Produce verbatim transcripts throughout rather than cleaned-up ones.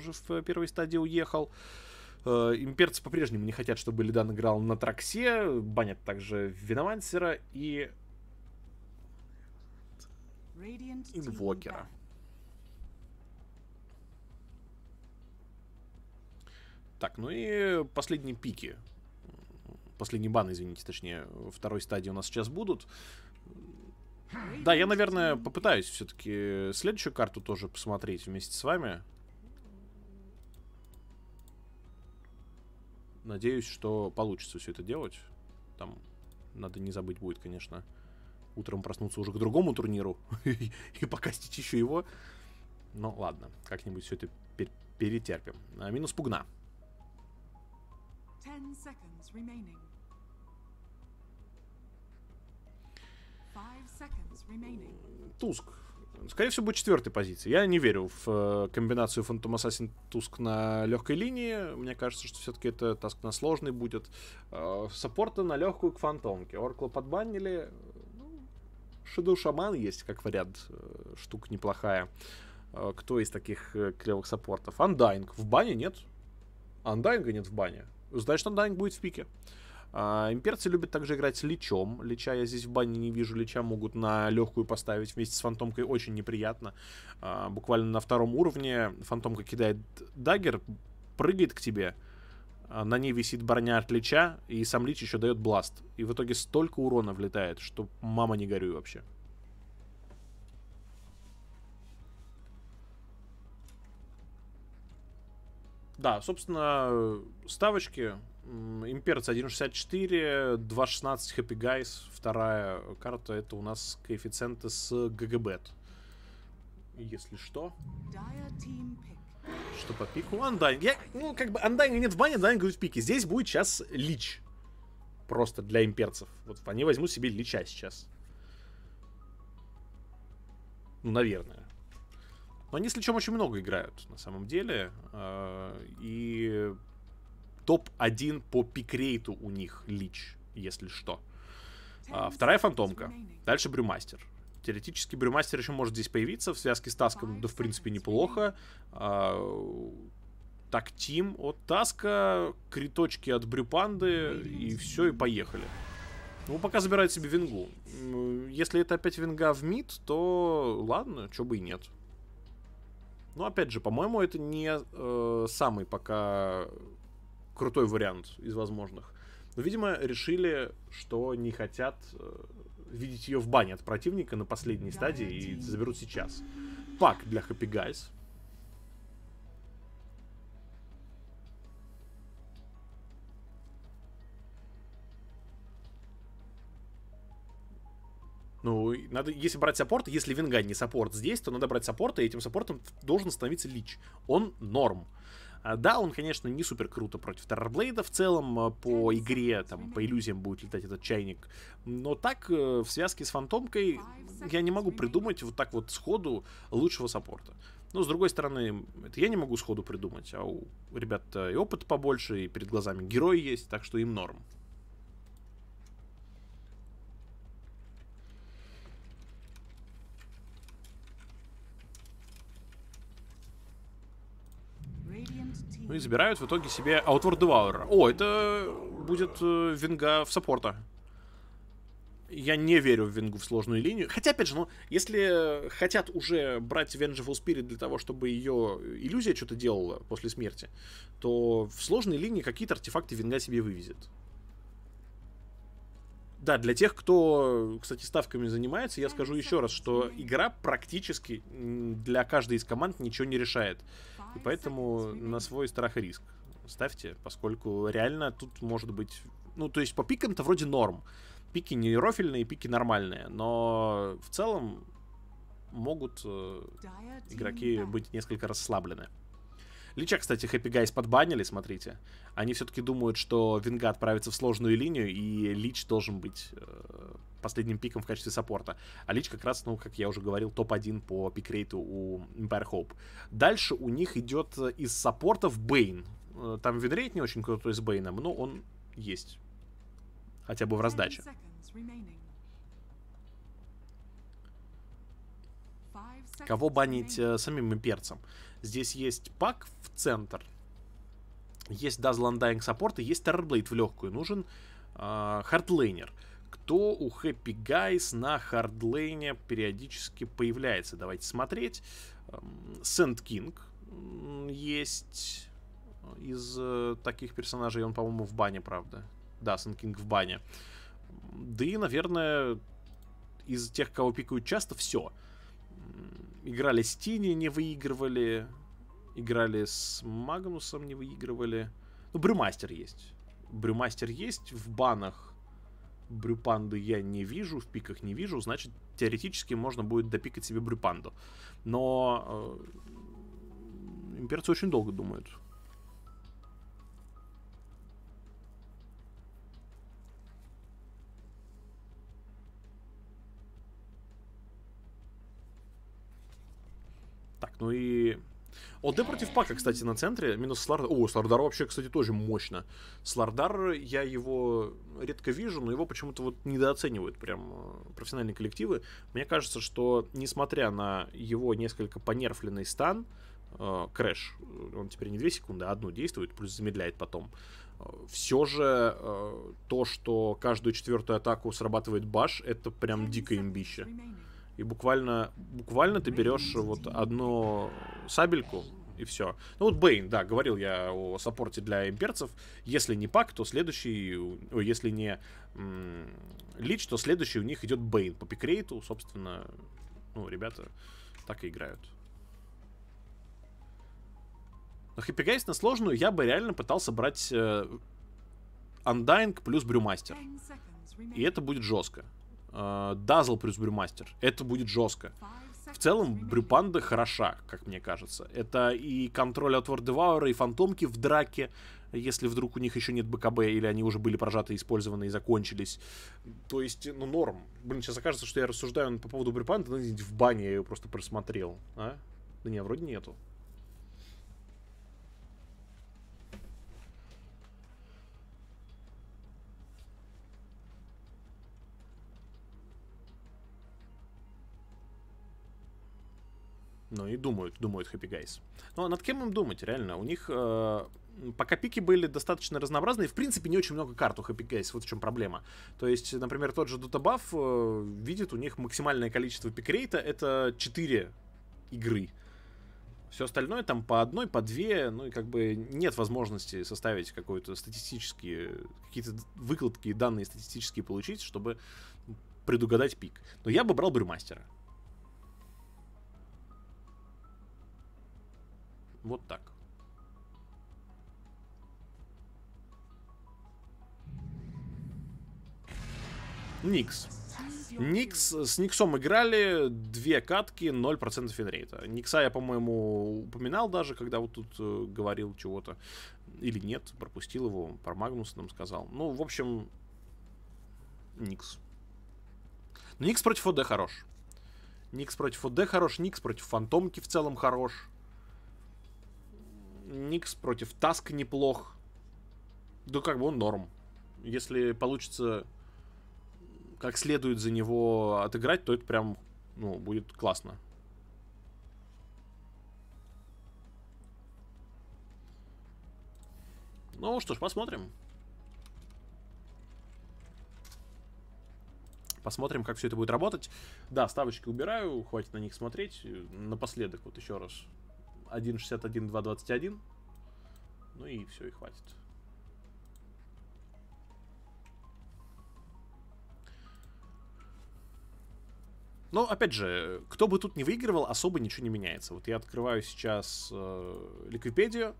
уже в первой стадии уехал. Имперцы по-прежнему не хотят, чтобы Лидан играл на Траксе. Банят также Виномансера и Инвокера. Так, ну и последние пики. Последние баны, извините, точнее, второй стадии у нас сейчас будут. Да, я, наверное, попытаюсь все-таки следующую карту тоже посмотреть вместе с вами. Надеюсь, что получится все это делать. Там надо не забыть будет, конечно, утром проснуться уже к другому турниру и покастить еще его. Но ладно, как-нибудь все это пер перетерпим. А, минус пугна. Туск. Скорее всего, будет четвертой позиции. Я не верю в комбинацию Phantom Assassin Туск на легкой линии. Мне кажется, что все-таки это Туск на сложный будет. Саппорта на легкую к фантомке. Оркла подбанили. Шедоу Шаман есть, как вариант. Штука неплохая. Кто из таких клевых саппортов? Андайнг. В бане нет. Андайнга нет в бане. Значит, Андайнг будет в пике. А, имперцы любят также играть с Личом. Лича я здесь в бане не вижу. Лича могут на легкую поставить вместе с Фантомкой. Очень неприятно. а, Буквально на втором уровне Фантомка кидает даггер, прыгает к тебе. а, На ней висит броня от Лича. И сам Лич еще дает бласт. И в итоге столько урона влетает, что мама не горюй вообще. Да, собственно, ставочки. Имперец один шестьдесят четыре, два шестнадцать Happy Guys. Вторая карта — это у нас коэффициенты с джи джи бет. Если что. Что по пику? Андайн. Я, ну, как бы Андайна нет в бане, Андайна в пике. Здесь будет сейчас Лич. Просто для имперцев. Вот они возьмут себе Лича сейчас. Ну, наверное. Но они с Личом очень много играют, на самом деле. И... топ один по пикрейту у них Лич, если что. А, вторая фантомка. Дальше Брюмастер. Теоретически Брюмастер еще может здесь появиться. В связке с Таском, да, в принципе, неплохо. А, тактим от Таска, криточки от Брюпанды, и все, и поехали. Ну, пока забирает себе вингу. Если это опять винга в мид, то ладно, чего бы и нет. Но, опять же, по-моему, это не э, самый пока... крутой вариант из возможных. Но, видимо, решили, что не хотят э, видеть ее в бане от противника на последней стадии и заберут сейчас. Пак для Happy Guys. Ну, надо, если брать саппорт, если винга не саппорт здесь, то надо брать саппорта, и этим саппортом должен становиться Лич. Он норм. Да, он, конечно, не супер круто против Террорблейда в целом, по игре, там, по иллюзиям будет летать этот чайник. Но так, в связке с Фантомкой, я не могу придумать вот так вот сходу лучшего саппорта. Но, с другой стороны, это я не могу сходу придумать, а у ребят и опыт побольше, и перед глазами герои есть, так что им норм. Ну и забирают в итоге себе Outward Devourer. О, это будет э, винга в саппорта. Я не верю в вингу в сложную линию. Хотя, опять же, ну, если хотят уже брать Vengeful Spirit для того, чтобы ее иллюзия что-то делала после смерти, то в сложной линии какие-то артефакты винга себе вывезет. Да, для тех, кто, кстати, ставками занимается, я скажу еще раз, что игра практически для каждой из команд ничего не решает. И поэтому на свой страх и риск ставьте, поскольку реально тут может быть... Ну, то есть по пикам-то вроде норм. Пики не рофильные, пики нормальные. Но в целом могут игроки быть несколько расслаблены. Лича, кстати, Happy Guys подбанили, смотрите. Они все-таки думают, что винга отправится в сложную линию, и Лич должен быть э, последним пиком в качестве саппорта. А Лич как раз, ну, как я уже говорил, топ один по пикрейту у Empire Hope. Дальше у них идет из саппортов Бейн. Там винрейт не очень крутой с Бейном, но он есть. Хотя бы в раздаче. Кого банить э, самим имперцам? Здесь есть пак в центр. Есть Dazzle Undying Support и есть Terrorblade в легкую. Нужен э, хардлейнер. Кто у Happy Guys на хардлейне периодически появляется? Давайте смотреть. Sand King есть из э, таких персонажей. Он, по-моему, в бане, правда. Да, Sand King в бане. Да и, наверное, из тех, кого пикают часто, все. Играли с Тини, не выигрывали. Играли с Магнусом, не выигрывали. Ну, Брюмастер есть. Брюмастер есть в банах. Брюпанду я не вижу, в пиках не вижу. Значит, теоретически можно будет допикать себе Брюпанду. Но э, имперцы очень долго думают. Так, ну и... ОД против пака, кстати, на центре. Минус Слардар. О, Слардар вообще, кстати, тоже мощно. Слардар, я его редко вижу, но его почему-то вот недооценивают прям профессиональные коллективы. Мне кажется, что, несмотря на его несколько понерфленный стан, э, Крэш, он теперь не две секунды, а одну действует, плюс замедляет потом. Все же э, то, что каждую четвертую атаку срабатывает баш, это прям дикая имбища. И буквально, буквально ты берешь вот одну сабельку и все. Ну вот Бейн, да, говорил я о саппорте для имперцев. Если не пак, то следующий, о, если не лич, то следующий у них идет Бейн по пикрейту. Собственно, ну, ребята так и играют. Но Happy Guys на сложную я бы реально пытался брать э, Undying плюс Брюмастер. И это будет жестко. Дазл плюс Брюмастер. Это будет жестко. В целом, Брюпанда хороша, как мне кажется. Это и контроль от World Devourer, и фантомки в драке, если вдруг у них еще нет БКБ, или они уже были прожаты, использованы и закончились. То есть, ну, норм. Блин, сейчас окажется, что я рассуждаю по поводу Брюпанды, но в бане я ее просто просмотрел. А? Да не, вроде нету. Ну и думают, думают Happy Guys. Но над кем им думать, реально? У них э, пока пики были достаточно разнообразные. В принципе, не очень много карт у Happy Guys. Вот в чем проблема. То есть, например, тот же Дотобаф э, видит у них максимальное количество пикрейта. Это четыре игры. Все остальное там по одной, по две. Ну и как бы нет возможности составить какую-то статистические... Какие-то выкладки, данные статистические получить, чтобы предугадать пик. Но я бы брал Брюмастера. Вот так. Никс. Никс. С Никсом играли. Две катки, ноль процентов финрейта. Никса я, по-моему, упоминал даже, когда вот тут э, говорил чего-то. Или нет, пропустил его. Про Магнуса нам сказал. Ну, в общем, Никс. Но Никс против ОД хорош. Никс против ОД хорош. Никс против Фантомки в целом хорош. Никс против Таска неплох. Да как бы он норм. Если получится как следует за него отыграть, то это прям, ну, будет классно. Ну что ж, посмотрим. Посмотрим, как все это будет работать. Да, ставочки убираю, хватит на них смотреть. Напоследок вот еще раз. один шестьдесят один, два двадцать один. Ну и все, и хватит. Но, опять же, кто бы тут не выигрывал, особо ничего не меняется. Вот я открываю сейчас э, Ликвипедию.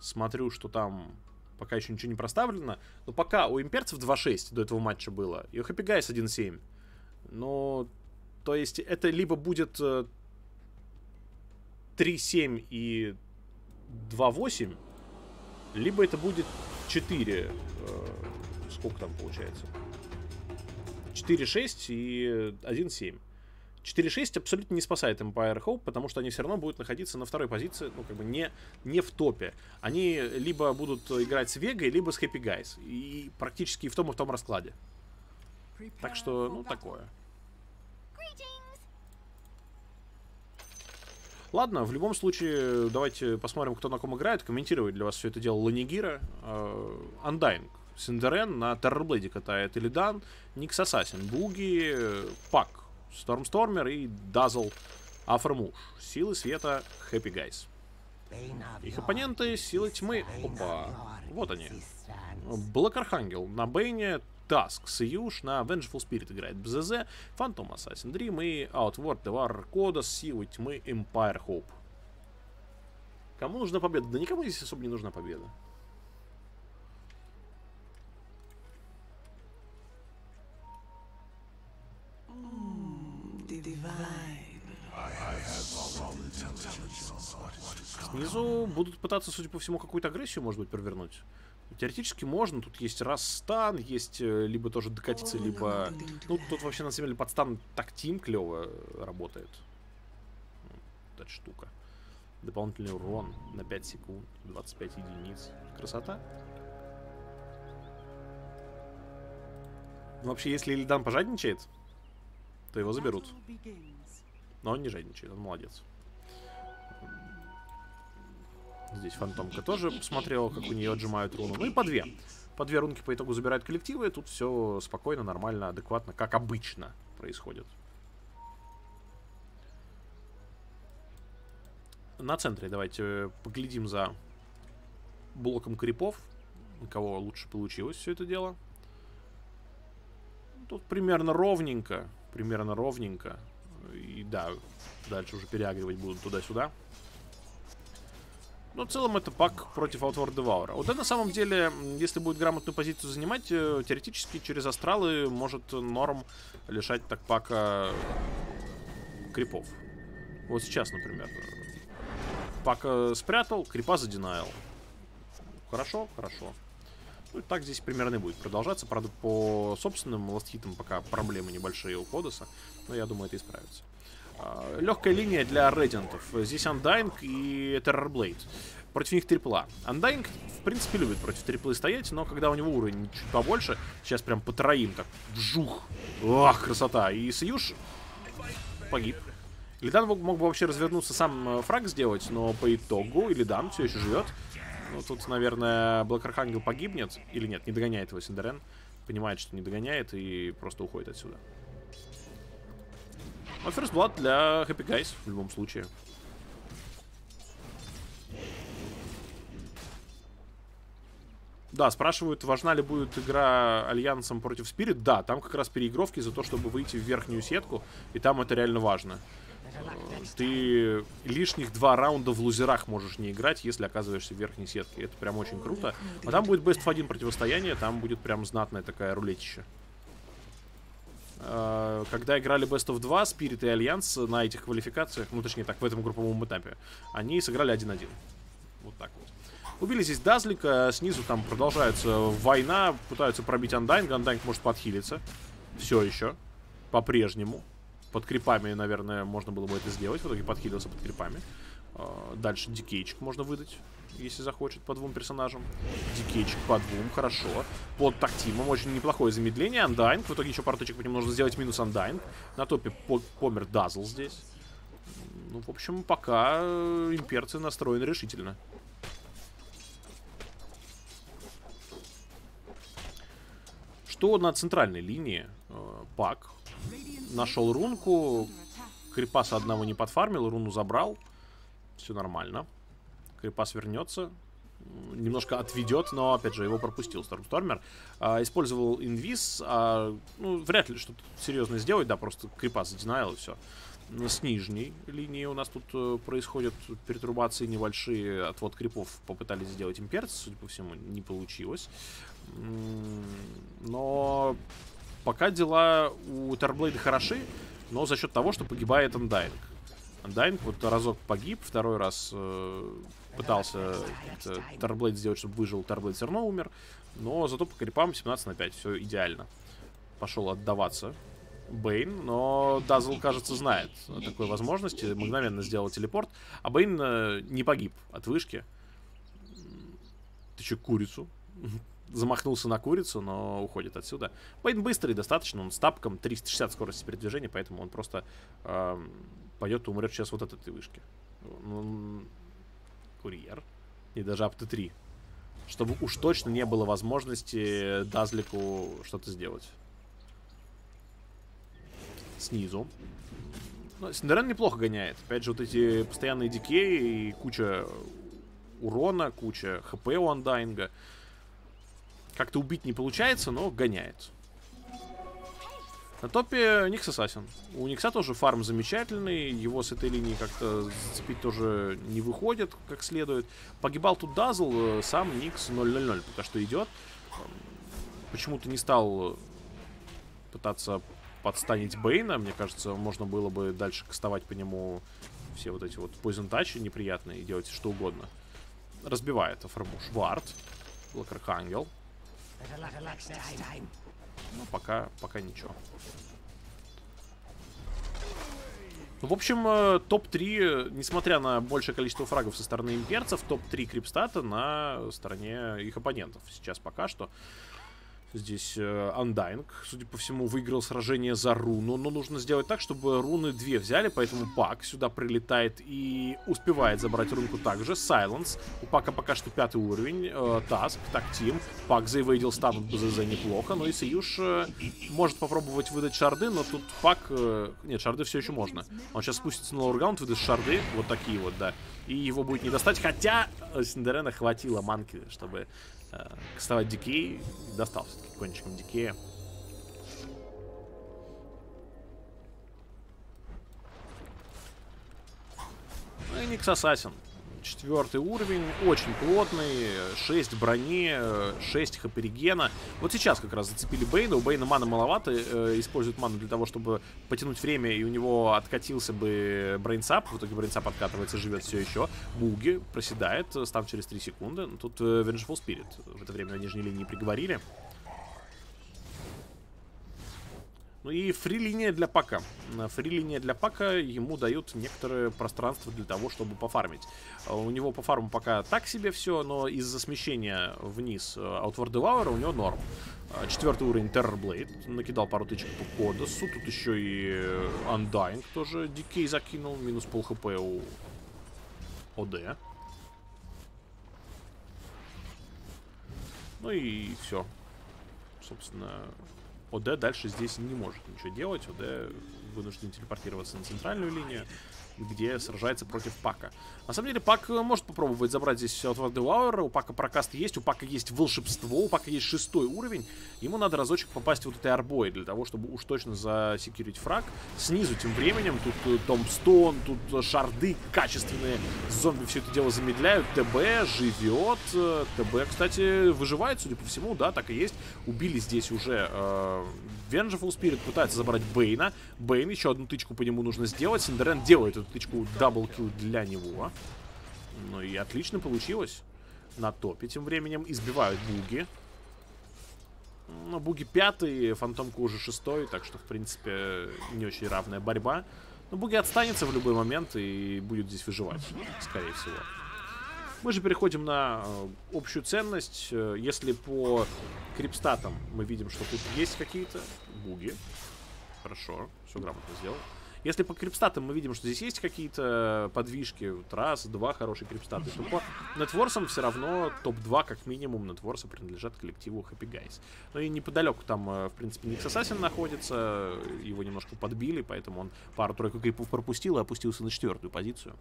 Смотрю, что там пока еще ничего не проставлено. Но пока у имперцев два шесть до этого матча было. И у Happy Guys один семь. Ну, то есть это либо будет... Э, три семь и два восемь, либо это будет четыре, э, сколько там получается, четыре шесть и один семь. четыре шесть абсолютно не спасает Empire Hope, потому что они все равно будут находиться на второй позиции, ну как бы не, не в топе. Они либо будут играть с Вегой, либо с Happy Guys, и практически и в том, и в том раскладе. Так что, ну такое. Ладно, в любом случае, давайте посмотрим, кто на ком играет. Комментировать для вас все это дело Ланигира. Undying, Синдерен, на Террорблейде катает Илидан, Никс Ассасин, Буги, Пак, Стормстормер и Дазл Афромуш. Силы света, Хэппи Гайс. Их оппоненты — силы тьмы. Опа, вот они. Блэк Архангел на Бэйне, Таск, Сьюш на Vengeful Spirit играет БЗЗ, Фантом Ассасин Дрим и Outward Devour Kodos, силы тьмы, Empire Hope. Кому нужна победа? Да никому здесь особо не нужна победа. Снизу будут пытаться, судя по всему, какую-то агрессию, может быть, провернуть. Теоретически можно, тут есть расстан, есть либо тоже докатиться, либо... Ну, тут вообще на самом деле подстан тактим клево работает. Вот эта штука. Дополнительный урон на пять секунд, двадцать пять единиц. Красота. Ну, вообще, если Илидан пожадничает, то его заберут. Но он не жадничает, он молодец. Здесь Фантомка тоже посмотрела, как у нее отжимают руну. Ну и по две. По две рунки по итогу забирают коллективы. Тут все спокойно, нормально, адекватно, как обычно происходит. На центре давайте поглядим за блоком крипов. У кого лучше получилось все это дело. Тут примерно ровненько. Примерно ровненько. И да, дальше уже переагривать будут туда-сюда. Но в целом это пак против Outward Devour. Вот это на самом деле, если будет грамотную позицию занимать, теоретически через астралы может норм лишать так пака крипов. Вот сейчас, например, пака спрятал, крипа заденаил. Хорошо, хорошо. Ну и так здесь примерно будет продолжаться. Правда, по собственным ластхитам пока проблемы небольшие у Кодоса, но я думаю, это исправится. Легкая линия для реддиантов. Здесь Undying и Terrorblade. Против них трипла. Undying, в принципе, любит против триплы стоять, но когда у него уровень чуть побольше, сейчас прям по троим так вжух. Ах, красота. И Сьюш погиб. Илидан мог бы вообще развернуться, сам фраг сделать, но по итогу Илидан все еще живет. Ну, тут, наверное, Блэк Архангел погибнет. Или нет, не догоняет его Синдерен. Понимает, что не догоняет, и просто уходит отсюда. А First Blood для Happy Guys в любом случае. Да, спрашивают, важна ли будет игра Альянсом против Spirit. Да, там как раз переигровки за то, чтобы выйти в верхнюю сетку. И там это реально важно. Ты лишних два раунда в лузерах можешь не играть, если оказываешься в верхней сетке. Это прям очень круто. А там будет best of один противостояние. Там будет прям знатная такая рулетища. Когда играли бест оф два, Spirit и Альянс на этих квалификациях, ну точнее так, в этом групповом этапе, они сыграли один-один. Вот так вот. Убили здесь Дазлика, снизу там продолжается война, пытаются пробить Undying, Undying может подхилиться. Все еще, по-прежнему. Под крипами, наверное, можно было бы это сделать, в итоге подхилился под крипами. Дальше дикейчик можно выдать, если захочет, по двум персонажам. Дикейчик по двум, хорошо. Под тактимом очень неплохое замедление. Undying, в итоге еще пару точек по нему нужно сделать, минус Undying. На топе по помер Дазл здесь. Ну, в общем, пока имперцы настроены решительно. Что на центральной линии? Пак нашел рунку. Крипаса одного не подфармил, руну забрал. Все нормально. Крипас вернется. Немножко отведет, но, опять же, его пропустил Стормстормер. А, использовал инвиз. А, ну, вряд ли что-то серьезное сделать. Да, просто Крипас заденаил и все. С нижней линии у нас тут э, происходят перетрубации небольшие. Отвод крипов попытались сделать имперцы. Судя по всему, не получилось. Но пока дела у Террорблейда хороши, но за счет того, что погибает Undying. Undying вот разок погиб, второй раз э, пытался Террорблейд сделать, чтобы выжил, Террорблейд все равно умер. Но зато по крипам семнадцать на пять, все идеально. Пошел отдаваться Бэйн, но Дазл, кажется, знает о такой возможности, мгновенно сделал телепорт. А Бэйн э, не погиб от вышки. Ты че, курицу? Замахнулся на курицу, но уходит отсюда. Бэйн быстрый достаточно, он с тапком, триста шестьдесят скорости передвижения, поэтому он просто... Э, пойдет и умрет сейчас вот от этой вышки. Курьер. И даже Апт три. Чтобы уж точно не было возможности Дазлику что-то сделать. Снизу. Но Синдерен неплохо гоняет. Опять же, вот эти постоянные дикеи и куча урона, куча хп у Андайнга. Как-то убить не получается, но гоняет. На топе Никс Ассасин. У Никса тоже фарм замечательный. Его с этой линии как-то зацепить тоже не выходит как следует. Погибал тут Дазл, сам Никс ноль ноль ноль пока что идет. Почему-то не стал пытаться подстанить Бейна. Мне кажется, можно было бы дальше кастовать по нему все вот эти вот Poison Touch неприятные и делать что угодно. Разбивает Афармуш. Вард. Блэк-Архангел. Ну, пока, пока ничего. Ну, в общем, топ три, несмотря на большее количество фрагов со стороны имперцев, топ три Крипстата на стороне их оппонентов. Сейчас пока что. Здесь Undying, судя по всему, выиграл сражение за руну. Но нужно сделать так, чтобы руны две взяли. Поэтому Пак сюда прилетает и успевает забрать рунку также. Silence. У Пака пока что пятый уровень. Таск, Тактим. Пак заэвейдил стан БЗЗ неплохо. Но и Союз может попробовать выдать шарды. Но тут Пак... Нет, шарды все еще можно. Он сейчас спустится на лоургаунд, выдаст шарды. Вот такие вот, да. И его будет не достать. Хотя Синдерена хватило манки, чтобы... кастовать дикей. Достал все-таки кончиком дикея. Ну и Никс Ассасин. Четвертый уровень. Очень плотный. шесть брони. шесть хп регена. Вот сейчас как раз зацепили Бейна. У Бейна маны маловато. Используют ману для того, чтобы потянуть время. И у него откатился бы брейнсап. В итоге брейнсап откатывается, живет все еще. Буги проседает. Стан через три секунды. Но тут Vengeful Spirit. В это время на нижней линии приговорили. Ну и фри-линия для Пака. Фри-линия для Пака ему дают некоторое пространство для того, чтобы пофармить. У него по фарму пока так себе все, но из-за смещения вниз Outward Devourer у него норм. Четвертый уровень Terrorblade. Накидал пару тычек по Кодосу. Тут еще и Undying тоже дикей закинул. Минус пол хп у ОД. Ну и все. Собственно... ОД дальше здесь не может ничего делать. ОД вынужден телепортироваться на центральную линию, где сражается против Пака. На самом деле Пак может попробовать забрать здесь все от Вардевауэра. У Пака прокаст есть, у Пака есть волшебство, у Пака есть шестой уровень. Ему надо разочек попасть вот этой арбой для того, чтобы уж точно засекьюрить фраг. Снизу тем временем тут Томбстоун, тут шарды качественные. Зомби все это дело замедляют. ТБ живет. ТБ, кстати, выживает, судя по всему, да, так и есть. Убили здесь уже э, Vengeful Spirit, пытается забрать Бейна. Бейн, еще одну тычку по нему нужно сделать. Синдерен делает эту тычку, даблкил для него. Ну и отлично получилось. На топе тем временем избивают Буги. Ну, Буги пятый, Фантомка уже шестой, так что, в принципе, не очень равная борьба. Но Буги отстанется в любой момент и будет здесь выживать, скорее всего. Мы же переходим на общую ценность. Если по крипстатам мы видим, что тут есть какие-то Буги. Хорошо, все грамотно сделал. Если по крипстатам мы видим, что здесь есть какие-то подвижки, вот раз, два хорошие крипстаты, то по нетворсам все равно топ два как минимум нетворса принадлежат коллективу Happy Guys. Ну и неподалеку там, в принципе, Никс Ассасин находится, его немножко подбили, поэтому он пару-тройку крипов пропустил и опустился на четвертую позицию.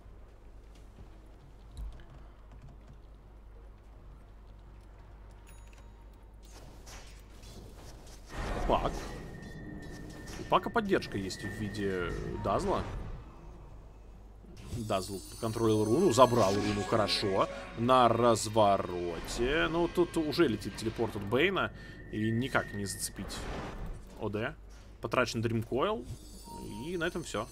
Пак. Пока поддержка есть в виде Дазла. Дазл контролил руну, забрал руну, хорошо. На развороте. Ну, тут уже летит телепорт от Бейна. И никак не зацепить ОД. Потрачен Дримкойл. И на этом все.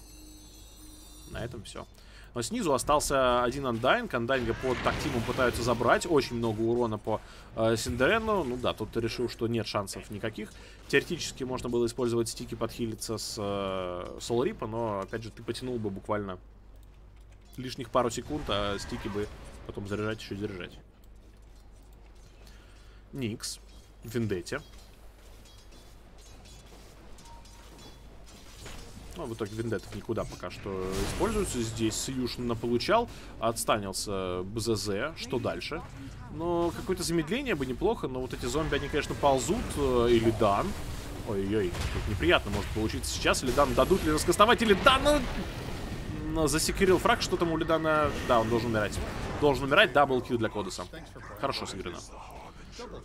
На этом все. Но снизу остался один Undying. Undying под Тактимом пытаются забрать. Очень много урона по э, Синдерену. Ну да, тут решил, что нет шансов никаких. Теоретически можно было использовать стики, подхилиться с э, Солрипа, но, опять же, ты потянул бы буквально лишних пару секунд, а стики бы потом заряжать, еще держать. Никс. Вендетти. Ну, в итоге вендеттов никуда пока что используются. Здесь Сьюшн наполучал, отстанился БЗЗ. Что дальше? Ну, какое-то замедление бы неплохо, но вот эти зомби, они, конечно, ползут. Или Дан. Ой-ой-ой, тут неприятно может получиться сейчас. Лидан дадут ли раскастовать, или Дан засекерил фраг, что там у Лидана. Да, он должен умирать. Должен умирать, дабл кью для Кодеса. Хорошо сыграно.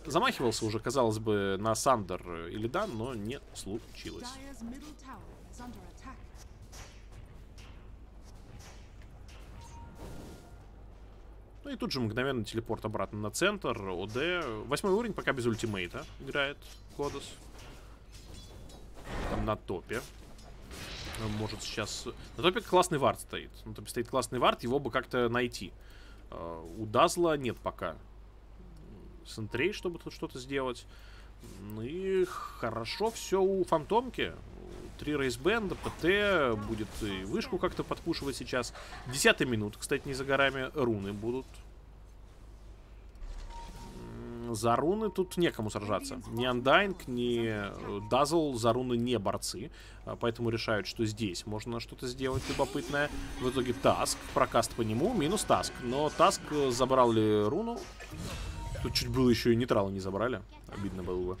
Замахивался уже, казалось бы, на Сандер или Дан, но не случилось. Ну и тут же мгновенно телепорт обратно на центр. ОД. Восьмой уровень, пока без ультимейта играет Кодес. Там на топе. Может сейчас... На топе классный вард стоит. На топе стоит классный вард, его бы как-то найти. У Дазла нет пока сентрей, чтобы тут что-то сделать. И хорошо все у Фантомки. Три рейсбенда, ПТ, будет и вышку как-то подпушивать сейчас. Десятая минута, кстати, не за горами. Руны будут. За руны тут некому сражаться. Ни Андайнг, ни Дазл за руны не борцы. Поэтому решают, что здесь можно что-то сделать любопытное. В итоге Таск, прокаст по нему, минус Таск. Но Таск забрал ли руну? Тут чуть было еще и нейтрала не забрали. Обидно было бы.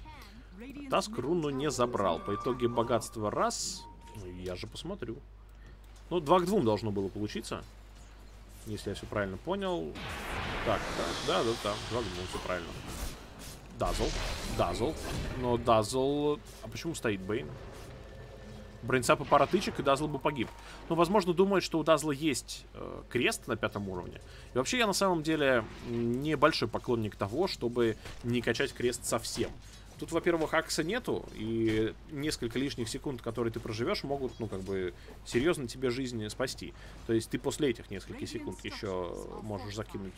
Таск руну не забрал. По итоге богатство раз. Ну, я же посмотрю. Ну, два к двум должно было получиться. Если я все правильно понял. Так, да, да, да, да. Два к двум, все правильно. Дазл. Дазл. Но Дазл... А почему стоит Бейн? Брейнсап и пара тычек, и Дазл бы погиб. Ну, возможно, думает, что у Дазла есть э, крест на пятом уровне. И вообще я на самом деле небольшой поклонник того, чтобы не качать крест совсем. Тут, во-первых, акса нету, и несколько лишних секунд, которые ты проживешь, могут, ну, как бы, серьезно тебе жизнь спасти. То есть ты после этих нескольких секунд еще можешь закинуть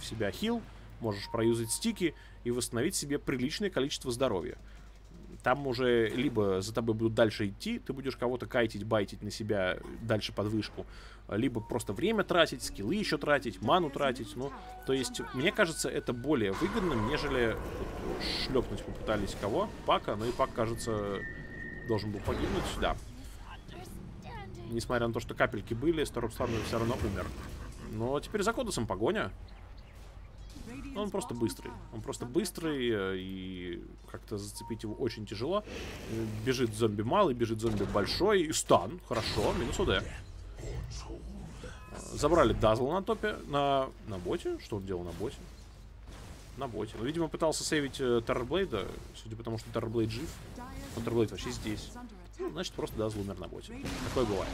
в себя хил, можешь проюзать стики и восстановить себе приличное количество здоровья. Там уже либо за тобой будут дальше идти, ты будешь кого-то кайтить, байтить на себя дальше под вышку, либо просто время тратить, скиллы еще тратить, ману тратить. Ну, то есть, мне кажется, это более выгодным, нежели шлепнуть попытались кого? Пака, ну и Пак, кажется, должен был погибнуть. Да. Несмотря на то, что капельки были, Старобславный все равно умер. Но теперь за Кодесом погоня. Он просто быстрый. Он просто быстрый, и как-то зацепить его очень тяжело. Бежит зомби малый, бежит зомби большой. И стан. Хорошо. Минус ОД. Забрали Дазла на топе. На, на боте? Что он делал на боте? На боте. Ну, видимо, пытался сейвить Террорблейда. Судя по тому, что Террорблейд жив. Он Террорблейд вообще здесь. Ну, значит, просто Дазл умер на боте. Такое бывает.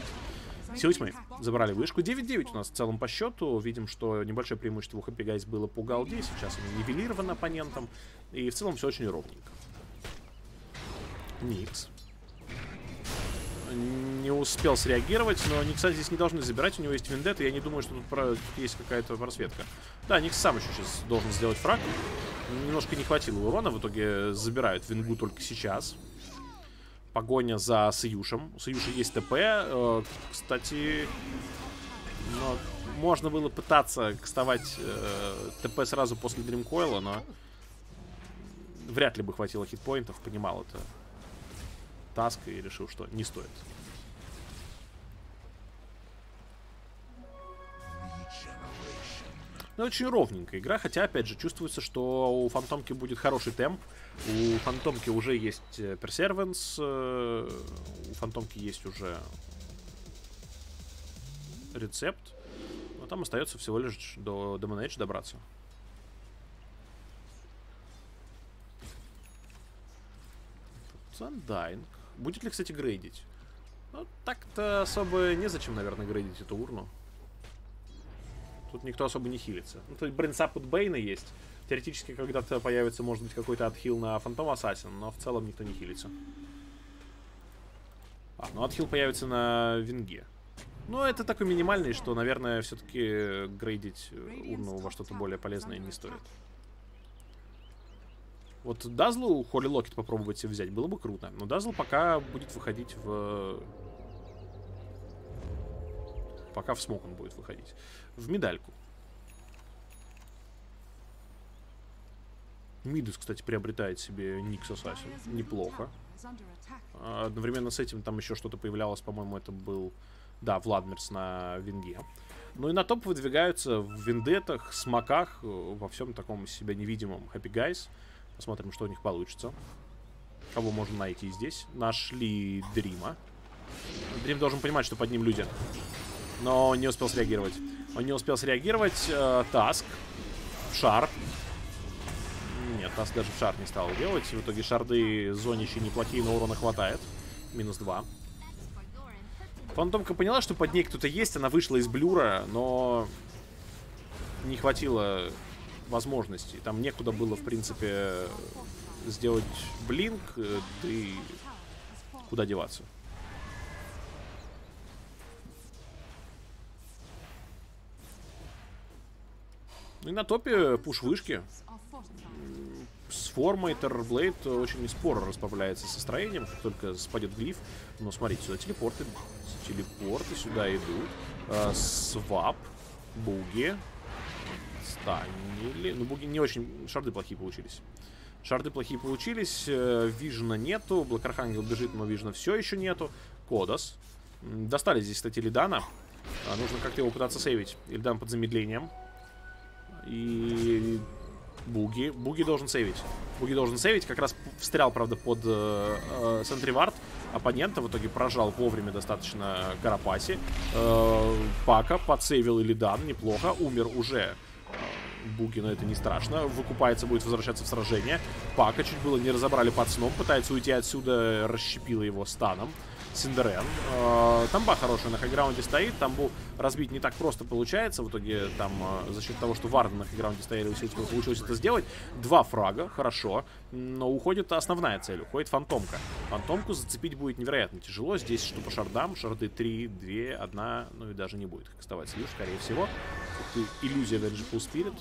Силы тьмы. Забрали вышку. девять девять у нас в целом по счету. Видим, что небольшое преимущество у Хэппи Гайз было по голде. Сейчас оно нивелировано оппонентом. И в целом все очень ровненько. Никс. Не успел среагировать, но Никса здесь не должны забирать. У него есть вендетта. Я не думаю, что тут, про... тут есть какая-то просветка. Да, Никс сам еще сейчас должен сделать фраг. Немножко не хватило урона. В итоге забирают вингу только сейчас. Погоня за Сьюшем. У Сьюша есть ТП. Э, кстати, но можно было пытаться кастовать э, ТП сразу после Дримкойла, но вряд ли бы хватило хитпоинтов. Понимал это Таск и решил, что не стоит. Ну, очень ровненькая игра, хотя, опять же, чувствуется, что у Фантомки будет хороший темп. У Фантомки уже есть Perseverance, у Фантомки есть уже рецепт. Но там остается всего лишь до Demon Age добраться. Сандайн. Будет ли, кстати, грейдить? Ну, так-то особо незачем, наверное, грейдить эту урну. Тут никто особо не хилится. Ну, тут брейнсап от Бейна есть. Теоретически когда-то появится, может быть, какой-то отхил на Фантом Ассасин, но в целом никто не хилится. А, ну отхил появится на Винге. Но это такой минимальный, что, наверное, все-таки грейдить урну во что-то более полезное не стоит. Вот Дазлу Холли Локет попробовать взять было бы круто. Но Дазл пока будет выходить в... Пока в смок он будет выходить. В медальку. Мидас, кстати, приобретает себе Никс Ассасин. Неплохо. Одновременно с этим там еще что-то появлялось, по-моему, это был... Да, Владмирс на Винге. Ну и на топ выдвигаются в Вендеттах, Смоках, во всем таком себя невидимом Happy Guys. Посмотрим, что у них получится. Кого можно найти здесь. Нашли Дрима. Дрим должен понимать, что под ним люди. Но он не успел среагировать. Он не успел среагировать. Таск. Шар. Нет, Таск даже в шар не стал делать. В итоге шарды зонищи неплохие, но урона хватает. минус два. Фантомка поняла, что под ней кто-то есть, она вышла из блюра, но не хватило возможностей. Там некуда было, в принципе, сделать блинк, да и куда деваться. Ну и на топе пуш вышки. С формой Террорблейд очень споро расправляется со строением, как только спадет глиф. Но смотрите, сюда телепорты. Телепорты сюда идут. Э, свап. Буги. Станили. Ну, буги не очень... Шарды плохие получились. Шарды плохие получились. Э, вижена нету. Блэкархангел бежит, но вижена все еще нету. Кодос. Достали здесь, кстати, Лидана. Э, нужно как-то его пытаться сейвить. Лидан под замедлением. И... Буги. Буги должен сейвить. Буги должен сейвить. Как раз встрял, правда, под э, сентривард оппонента. В итоге прожал вовремя достаточно Карапаси. Э, Пака подсейвил Илидан. Неплохо. Умер уже Буги, но это не страшно. Выкупается, будет возвращаться в сражение. Пака чуть было не разобрали под сном. Пытается уйти отсюда. Расщепила его станом. Синдерен. Э, Тамба хорошая на хайграунде стоит. Тамбу разбить не так просто получается. В итоге там э, за счет того, что Варда на хайграунде стояли, у Сильского получилось это сделать. Два фрага. Хорошо. Но уходит основная цель. Уходит Фантомка. Фантомку зацепить будет невероятно тяжело. Здесь что по шардам. Шарды три, два, один. Ну и даже не будет как оставаться лишь, скорее всего. Иллюзия, опять же, Full Spirit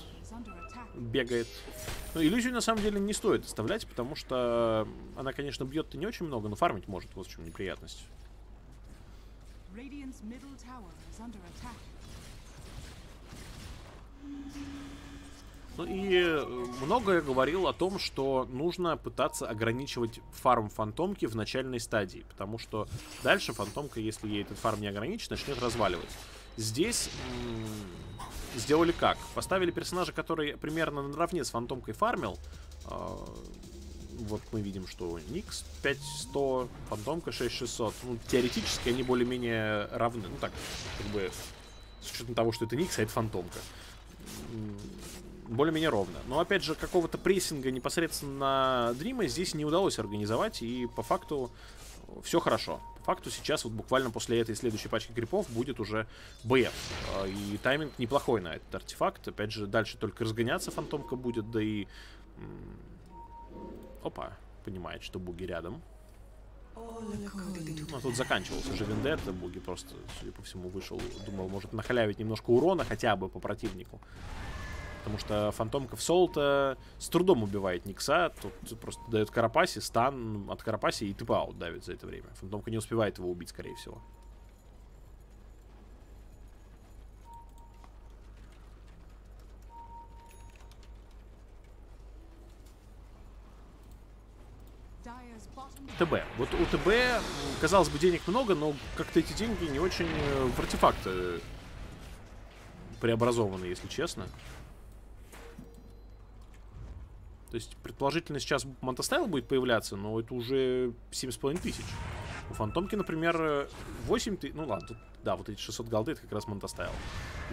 бегает. Но иллюзию на самом деле не стоит оставлять, потому что она, конечно, бьет не очень много, но фармить может. Вот в чем неприятность. Ну и много я говорил о том, что нужно пытаться ограничивать фарм фантомки в начальной стадии, потому что дальше фантомка, если ей этот фарм не ограничен, начнет разваливать. Здесь сделали как? Поставили персонажа, который примерно наравне с фантомкой фармил. Вот мы видим, что Никс пять тысяч сто, фантомка шесть тысяч шестьсот. Ну, теоретически они более-менее равны. Ну так, как бы, с учетом того, что это Никс, а это фантомка. Более-менее ровно. Но опять же, какого-то прессинга непосредственно на Дрима здесь не удалось организовать. И по факту все хорошо. Факту сейчас, вот буквально после этой следующей пачки крипов, будет уже БФ. И тайминг неплохой на этот артефакт. Опять же, дальше только разгоняться фантомка будет, да и... Опа, понимает, что буги рядом. Ну, тут заканчивался уже Вендетта, буги просто, судя по всему, вышел. Думал, может нахалявить немножко урона хотя бы по противнику. Потому что фантомка в соло-то с трудом убивает Никса. Тут просто дает Карапаси, стан от Карапаси и тип-аут давит за это время. Фантомка не успевает его убить, скорее всего. ТБ. Вот у ТБ, казалось бы, денег много, но как-то эти деньги не очень в артефакты преобразованы, если честно. То есть, предположительно, сейчас Монтастайл будет появляться, но это уже семь с половиной тысяч. У Фантомки, например, восемь тысяч... Ну ладно, тут, да, вот эти шестьсот голды, это как раз Монтастайл.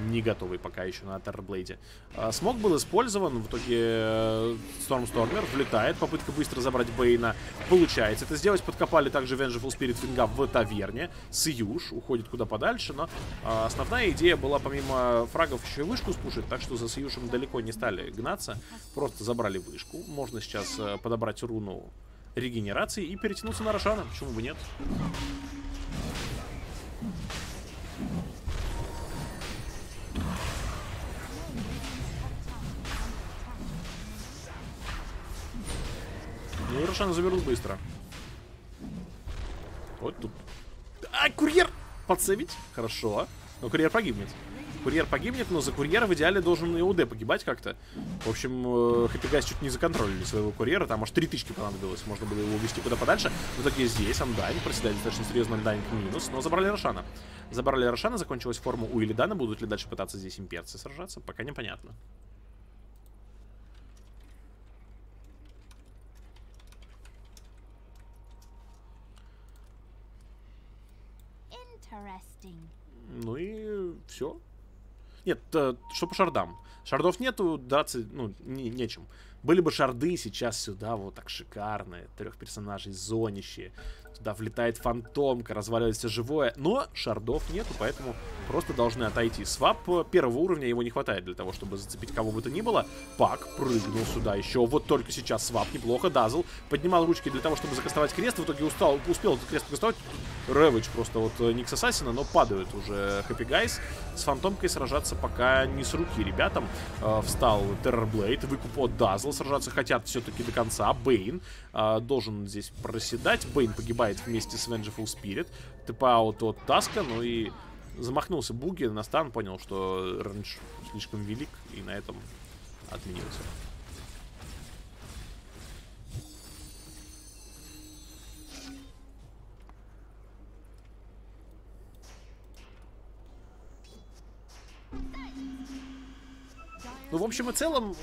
Не готовый пока еще на Террорблейде. А, смог был использован, в итоге Стормстормер влетает. Попытка быстро забрать Бэйна. Получается это сделать. Подкопали также Vengeful Spirit Винга в таверне. Сьюж уходит куда подальше, но а, основная идея была помимо фрагов еще и вышку спушить. Так что за Сьюжем далеко не стали гнаться. Просто забрали вышку. Можно сейчас а, подобрать руну регенерации и перетянуться на Рошана. Почему бы нет? Ну и Рошана завернул быстро. Вот тут. А, курьер! Подсевить? Хорошо. Но курьер погибнет. Курьер погибнет, но за курьера в идеале должен и ОД погибать как-то. В общем, Хэппигайз чуть не законтролили своего курьера. Там аж три тычки понадобилось. Можно было его увезти куда подальше. В итоге здесь Undyne проседает достаточно серьезно. Undyne минус, но забрали Рошана. Забрали Рошана, закончилась форма у Иллидана. Будут ли дальше пытаться здесь имперцы сражаться, пока непонятно. Ну и все. Нет, что по шардам? Шардов нету, драться, ну, не, нечем. Были бы шарды сейчас сюда, вот так шикарные. Трех персонажей, зонище. Туда влетает фантомка, разваливает все живое. Но шардов нету, поэтому просто должны отойти. Свап первого уровня, его не хватает для того, чтобы зацепить кого бы то ни было. Пак прыгнул сюда еще. Вот только сейчас свап неплохо. Дазл поднимал ручки для того, чтобы закастовать крест. В итоге устал, успел этот крест закастовать. Рэвидж просто вот Никс Ассасина, но падают уже Хэппигайз. С фантомкой сражаться пока не с руки ребятам. Э, встал Террорблейд, выкуп от Дазл. Сражаться хотят все-таки до конца. Бейн э, должен здесь проседать. Бейн погибает вместе с Vengeful Spirit. Тэп-аут от Таска, ну и замахнулся Буги на стан, понял, что рейндж слишком велик, и на этом отменился. Ну, в общем и целом,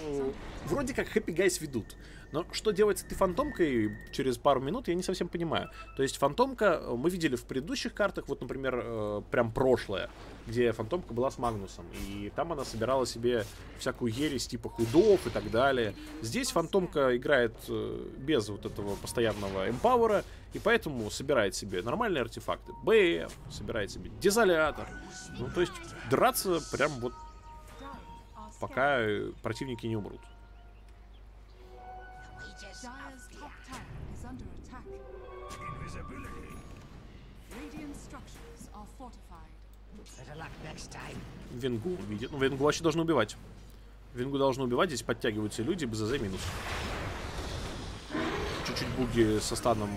вроде как Хэппигайз ведут. Но что делать с этой фантомкой через пару минут, я не совсем понимаю. То есть фантомка мы видели в предыдущих картах, вот, например, прям прошлое, где фантомка была с Магнусом. И там она собирала себе всякую ересь типа худов и так далее. Здесь фантомка играет без вот этого постоянного эмпауэра. И поэтому собирает себе нормальные артефакты. БФ, собирает себе дезолятор. Ну, то есть драться прям вот пока противники не умрут. Венгу видит. Ну, Венгу вообще должны убивать. Венгу должны убивать. Здесь подтягиваются люди. БЗЗ минус. Чуть-чуть Буги со станом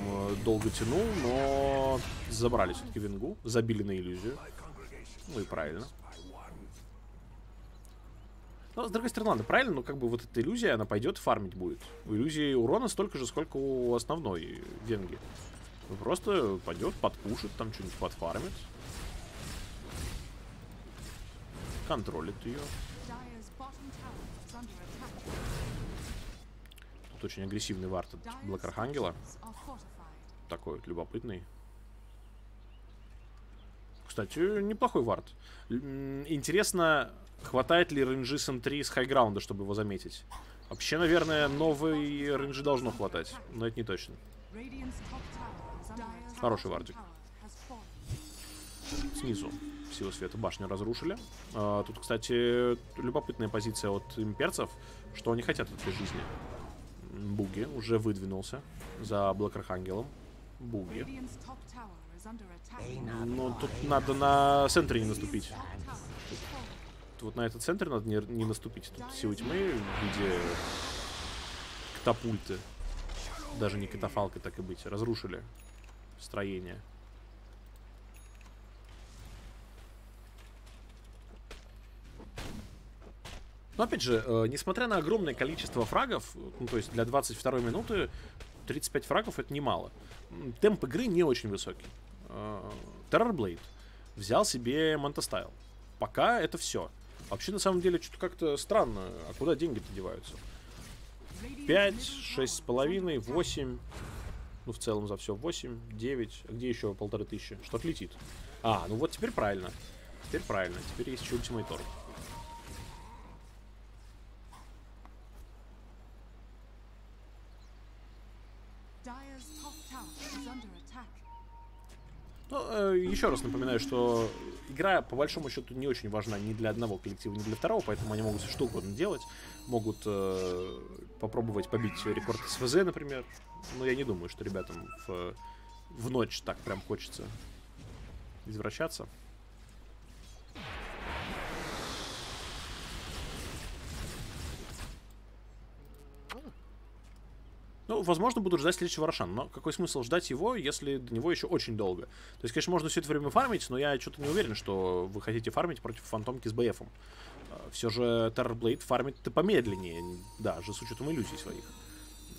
долго тянул, но забрали все-таки Венгу. Забили на иллюзию. Ну и правильно. Но, с другой стороны, ладно, правильно, но как бы вот эта иллюзия, она пойдет фармить будет. У иллюзии урона столько же, сколько у основной Венги. Просто пойдет, подкушит, там что-нибудь подфармит. Контролит ее. Тут очень агрессивный вард от Блэк Архангела. Такой вот любопытный. Кстати, неплохой вард. Интересно, хватает ли рейнджи с эм три с хайграунда, чтобы его заметить. Вообще, наверное, новый рейнджи должно хватать. Но это не точно. Хороший вардик. Снизу силы света башню разрушили. А, тут, кстати, любопытная позиция от имперцев. Что они хотят от этой жизни. Буги уже выдвинулся за Блэк Архангелом. Буги. Но тут надо на центре не наступить. Тут, вот на этот центр надо не, не наступить. Тут силы тьмы в виде катапульты. Даже не катафалка, так и быть. Разрушили строение. Но опять же, э, несмотря на огромное количество фрагов, ну, то есть для двадцать второй минуты тридцать пять фрагов это немало. Темп игры не очень высокий. Э, Террорблейд взял себе Монтастайл. Пока это все. Вообще, на самом деле, что-то как-то странно. А куда деньги-то деваются? пять, шесть с половиной, восемь. Ну, в целом за все восемь, девять. А где еще полторы тысячи? Что-то летит. А, ну вот теперь правильно. Теперь правильно. Теперь есть еще ультимейтор. Ну, э, еще раз напоминаю, что игра, по большому счету, не очень важна ни для одного коллектива, ни для второго, поэтому они могут все что угодно делать. Могут э, попробовать побить рекорд СВЗ, например. Но я не думаю, что ребятам в, в ночь так прям хочется извращаться. Ну, возможно, будут ждать следующего Рошана, но какой смысл ждать его, если до него еще очень долго? То есть, конечно, можно все это время фармить, но я что-то не уверен, что вы хотите фармить против фантомки с БФом. Все же Террорблейд фармит-то помедленнее, даже с учетом иллюзий своих.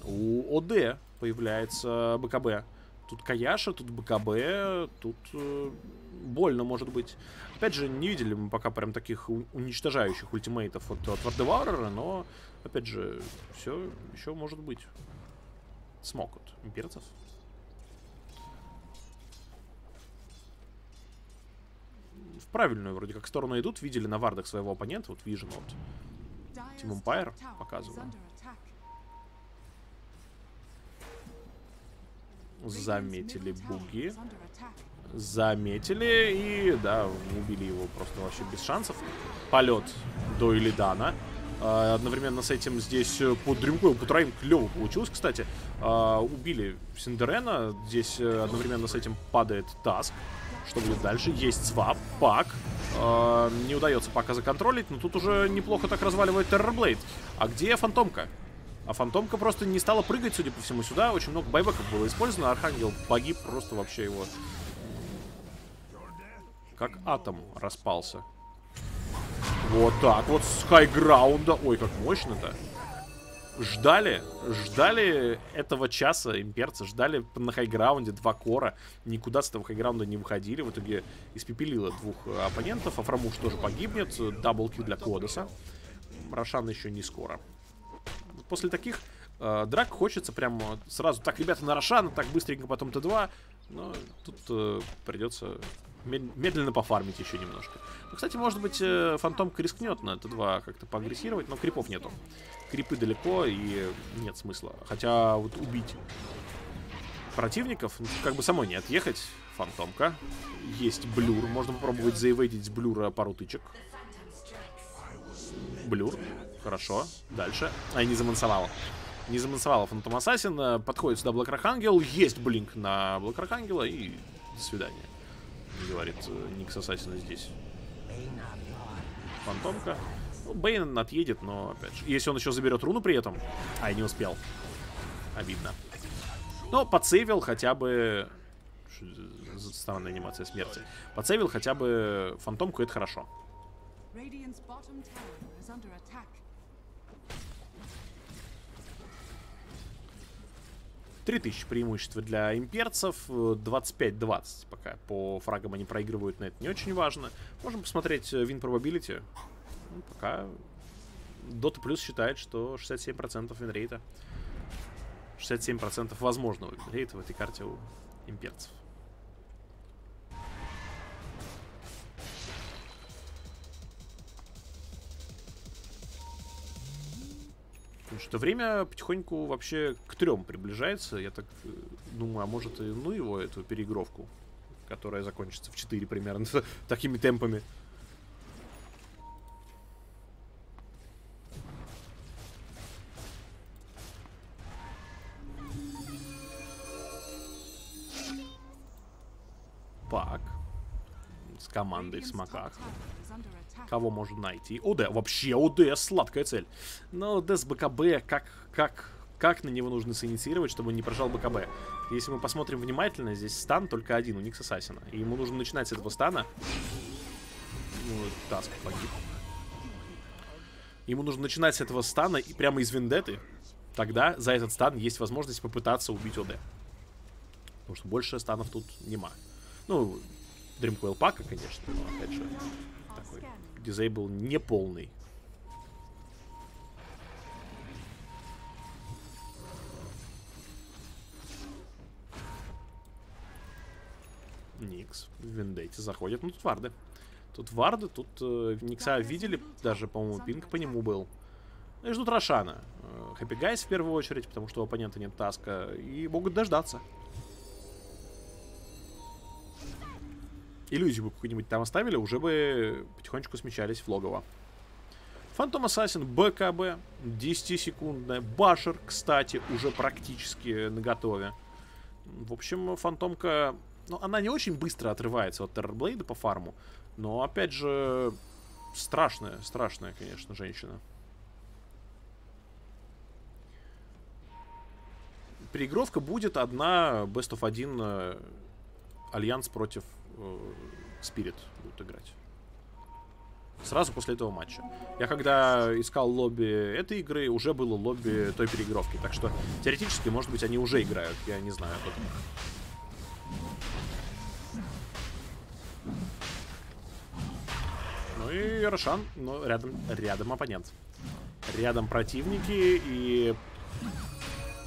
У ОД появляется БКБ. Тут Каяша, тут БКБ, тут э, больно, может быть. Опять же, не видели мы пока прям таких уничтожающих ультимейтов от, от Вардеваурера, но, опять же, все еще может быть. Смог от имперцев. В правильную вроде как сторону идут. Видели на вардах своего оппонента. Вот Vision от Team Empire показывал. Заметили буги. Заметили и, да, убили его просто вообще без шансов. Полет до Илидана. Одновременно с этим здесь по Дримку, по троим клево получилось, кстати. Убили Синдерена. Здесь одновременно с этим падает Таск. Что будет дальше? Есть свап, пак. Не удается пока законтролить, но тут уже неплохо так разваливает Террорблейд. А где Фантомка? А Фантомка просто не стала прыгать, судя по всему, сюда. Очень много байбеков было использовано. Архангел погиб, просто вообще его как атом распался. Вот так вот с хайграунда. Ой, как мощно-то. Ждали, ждали этого часа имперцы, ждали на хайграунде два кора. Никуда с этого хайграунда не выходили. В итоге испепелило двух оппонентов. Афрамуш тоже погибнет. Даблкил для Кодоса. Рошан еще не скоро. После таких э, драк хочется прям сразу. Так, ребята, на Рошана, так быстренько потом Т2. Но тут э, придется... медленно пофармить еще немножко. Ну, кстати, может быть, Фантомка рискнет на Т2 как-то поагрессировать, но крипов нету. Крипы далеко и нет смысла. Хотя вот убить противников, ну, как бы самой не отъехать. Фантомка. Есть блюр. Можно попробовать заэвейдить с блюра пару тычек. Блюр. Хорошо. Дальше. Ай, не замансовала. Не замансовала Фантом Ассасин. Подходит сюда Блэк Архангел. Есть блинк на Блэк Архангела и до свидания. Говорит Никс Ассасина здесь. Фантомка. Ну, Бейн отъедет, но опять же. Если он еще заберет руну при этом. Ай, не успел. Обидно. Но подсейвил хотя бы. Странная анимация смерти. Подсейвил хотя бы Фантомку, это хорошо. три тысячи преимущества для имперцев, двадцать пять двадцать пока по фрагам они проигрывают, но это не очень важно. Можем посмотреть win probability. Ну, пока Dota Plus считает, что шестьдесят семь процентов винрейта, шестьдесят семь процентов возможного винрейта в этой карте у имперцев. Что время потихоньку вообще к трем приближается. Я так думаю, а может и ну его, эту переигровку, которая закончится в четыре примерно, такими темпами. Пак. С командой в смоках. Кого можно найти? ОД. Вообще ОД. Сладкая цель. Но ОД с БКБ. Как, как, как на него нужно синициировать, чтобы он не прожал БКБ? Если мы посмотрим внимательно, здесь стан только один у Никс Ассасина. И ему нужно начинать с этого стана. Ну, Таск погиб. Ему нужно начинать с этого стана и прямо из вендетты. Тогда за этот стан есть возможность попытаться убить ОД. Потому что больше станов тут нема. Ну, Дримкойл пака, конечно, но опять же... такой дизейбл неполный. Никс в вендете заходит. Ну, тут варды. Тут варды, тут э, Никса видели. Даже, по-моему, пинг по нему был. И ждут Рошана. Хэппи Гайс в первую очередь, потому что у оппонента нет таска. И могут дождаться. Иллюзию бы какую-нибудь там оставили, уже бы потихонечку смещались в логово. Фантом Ассасин, БКБ, десятисекундная. Башер, кстати, уже практически наготове. В общем, Фантомка... Ну, она не очень быстро отрывается от Террорблейда по фарму. Но, опять же, страшная, страшная, конечно, женщина. переигровка будет одна бест оф один э, Альянс против Спирит э, будут играть. Сразу после этого матча. Я когда искал лобби этой игры, уже было лобби той переигровки. Так что теоретически, может быть, они уже играют. Я не знаю. Ну и Рошан, но рядом, рядом оппонент. Рядом противники и...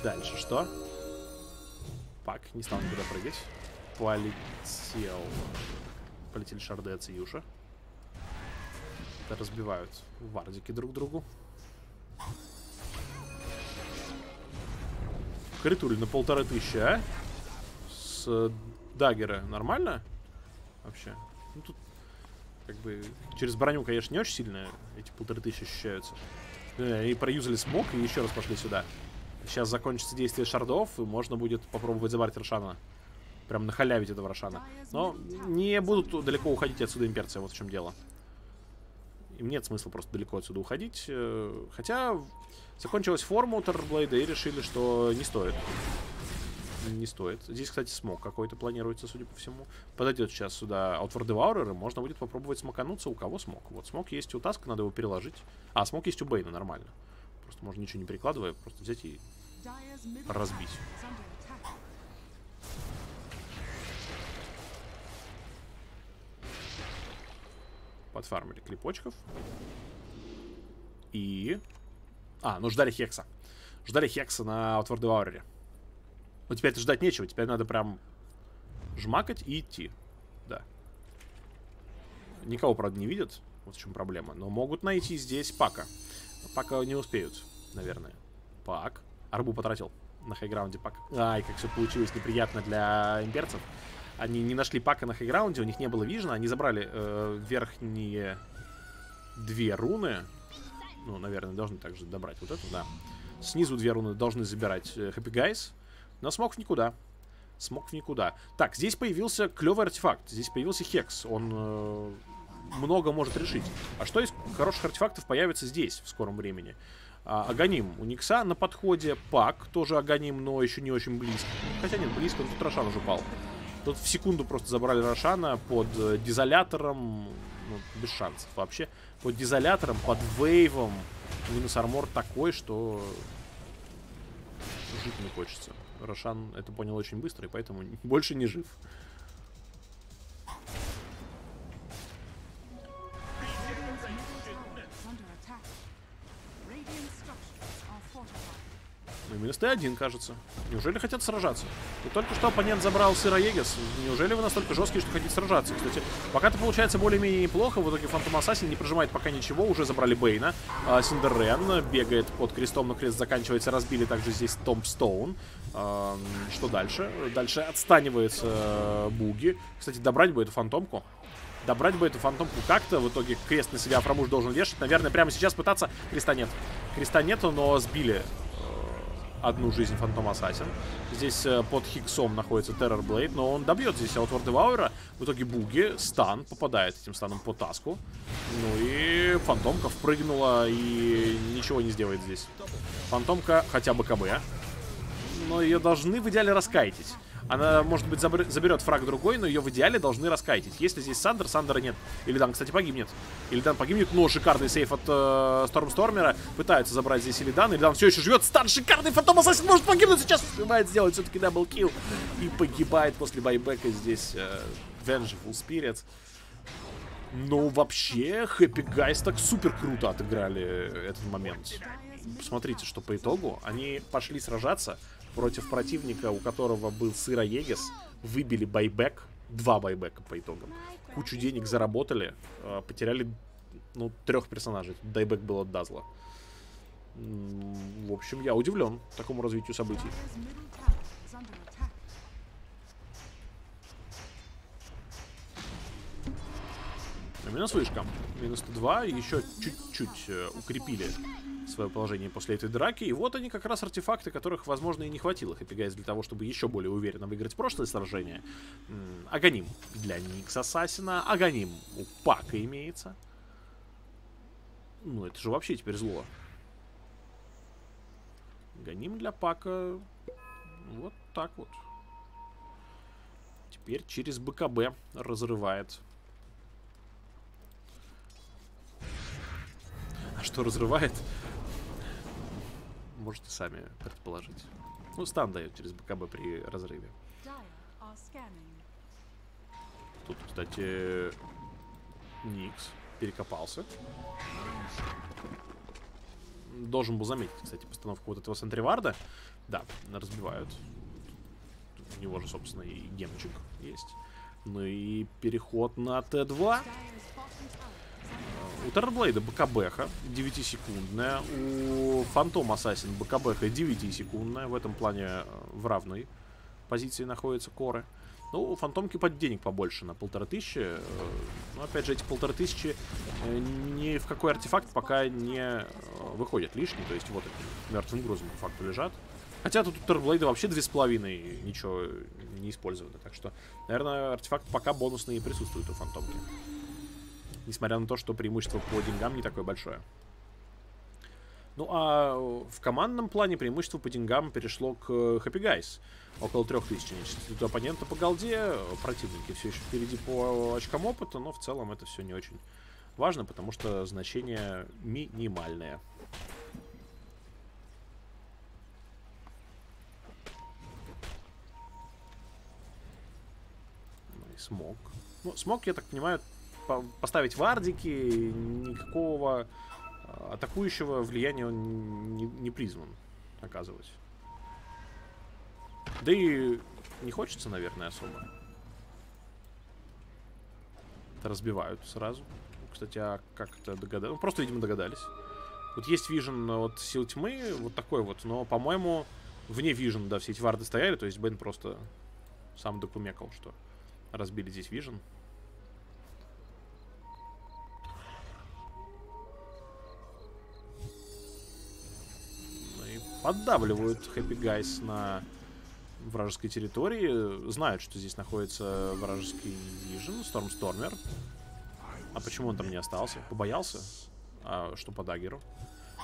Дальше что? Пак, не стал никуда прыгать. Полетел. Полетели Шардец и Юша. Разбивают вардики друг другу. Критули на полторы тысячи, а? С даггера нормально? Вообще. Ну тут как бы через броню, конечно, не очень сильно эти полторы тысячи ощущаются. И проюзали смог, и еще раз пошли сюда. Сейчас закончится действие шардов, и можно будет попробовать забрать Рошана. Прям нахалявить этого Рошана. Но не будут далеко уходить отсюда имперцы, вот в чем дело. Им нет смысла просто далеко отсюда уходить. Хотя закончилась форма у Террорблейда и решили, что не стоит. Не стоит. Здесь, кстати, смог какой-то планируется, судя по всему. Подойдет сейчас сюда Outward Devourer, и можно будет попробовать смокануться, у кого смог. Вот смог есть у Таска, надо его переложить. А, смог есть у Бейна, нормально. Просто можно ничего не перекладывая, просто взять и разбить. Подфармили клепочков. И... А, ну ждали Хекса. Ждали Хекса на Outward Devourer. Ну теперь это ждать нечего. Теперь надо прям жмакать и идти. Да. Никого, правда, не видят. Вот в чем проблема. Но могут найти здесь Пака. Пака не успеют, наверное. Пак. Арбу потратил на хайграунде Пака. Ай, как все получилось неприятно для имперцев. Они не нашли Пака на хайграунде, у них не было вижна. Они забрали э, верхние две руны. Ну, наверное, должны также добрать вот эту, да. Снизу две руны должны забирать э, Happy Guys. Но смог в никуда. Смог в никуда. Так, здесь появился клевый артефакт. Здесь появился Хекс. Он э, много может решить. А что из хороших артефактов появится здесь в скором времени? А, Аганим у Никса на подходе. Пак тоже Аганим, но еще не очень близко. Хотя нет, близко, но тут Рошан уже пал. Тут в секунду просто забрали Рошана под дизолятором. Ну, без шансов вообще. Под дизолятором, под вейвом. Минус армор такой, что жить не хочется. Рошан это понял очень быстро, и поэтому больше не жив. Ну, минус Т один, кажется. Неужели хотят сражаться? И только что оппонент забрал Сыроегис. Неужели вы настолько жесткие, что хотите сражаться? Кстати, пока-то получается более-менее неплохо. В итоге Фантом Ассасин не прожимает пока ничего. Уже забрали Бейна. А, Синдерен бегает под крестом, но крест заканчивается. Разбили также здесь Томбстоун. А, что дальше? Дальше отстанивается Буги. Кстати, добрать бы эту фантомку. Добрать бы эту фантомку как-то. В итоге крест на себя Фрамуш должен вешать. Наверное, прямо сейчас пытаться... Креста нет. Креста нету, но сбили... Одну жизнь Фантом Ассасин. Здесь э, под Хиксом находится Террорблейд, но он добьет здесь Outward Devourer. В итоге Буги, стан, попадает этим станом по Таску. Ну и Фантомка впрыгнула и ничего не сделает здесь. Фантомка хотя бы КБ. Но ее должны в идеале раскайтить. Она, может быть, заберет фраг другой, но ее в идеале должны раскайтить. Если здесь Сандер, Сандера нет. Илидан, кстати, погибнет. Илидан погибнет, но шикарный сейф от э, Стормстормера. Пытаются забрать здесь Илидан. Илидан все еще живет. Стан шикарный, Фантом Ассасин может погибнуть. Сейчас успевает сделать все-таки даблкил. И погибает после байбека здесь э, Vengeful Spirit. Ну, вообще, Happy Guys так супер круто отыграли этот момент. Посмотрите, что по итогу. Они пошли сражаться против противника, у которого был Сыроегис. Выбили байбек. Два байбека по итогам. Кучу денег заработали. Потеряли, ну, трех персонажей. Дайбек был от Дазла. В общем, я удивлен такому развитию событий. Минус вышка. Минус Т два. Еще чуть-чуть укрепили свое положение после этой драки. И вот они как раз артефакты, которых, возможно, и не хватило Happy Guys для того, чтобы еще более уверенно выиграть прошлое сражение. Аганим для Никса Ассасина. Аганим у Пака имеется. Ну, это же вообще теперь зло. Аганим для Пака. Вот так вот. Теперь через БКБ разрывает. А что разрывает? Можете сами предположить. Ну, стан дает через БКБ при разрыве. Тут, кстати, Никс перекопался. Должен был заметить, кстати, постановку вот этого Сентриварда. Да, разбивают. У него же, собственно, и гемчик есть. Ну и переход на Т два. У Террорблейда БКБ-ха девятисекундная. У Фантом Ассасин БКБ-ха девятисекундная. В этом плане в равной позиции находятся коры. Ну, у Фантомки под денег побольше, на полторы тысячи. Но, опять же, эти полторы тысячи ни в какой артефакт пока не выходят лишний. То есть вот они мертвым грузом по факту лежат. Хотя тут у Террорблейда вообще две с половиной ничего не использовано. Так что, наверное, артефакт пока бонусный и присутствует у Фантомки. Несмотря на то, что преимущество по деньгам не такое большое. Ну а в командном плане преимущество по деньгам перешло к Happy Guys. Около трёх тысяч они чистят у оппонента по голде. Противники все еще впереди по очкам опыта, но в целом это все не очень важно, потому что значения минимальные. Ну и Смог. Ну, Смог, я так понимаю... Поставить вардики, никакого атакующего влияния он не, не призван оказывать. Да и не хочется, наверное, особо. Это разбивают сразу. Кстати, а как это догадались? Ну, просто, видимо, догадались. Вот есть вижен от сил тьмы, вот такой вот, но, по-моему, вне вижен, да, все эти варды стояли, то есть Бен просто сам докумекал, что разбили здесь вижен. Поддавливают Happy Guys на вражеской территории. Знают, что здесь находится вражеский вижен, Stormstormer. А почему он там не остался? Побоялся? А что по даггеру?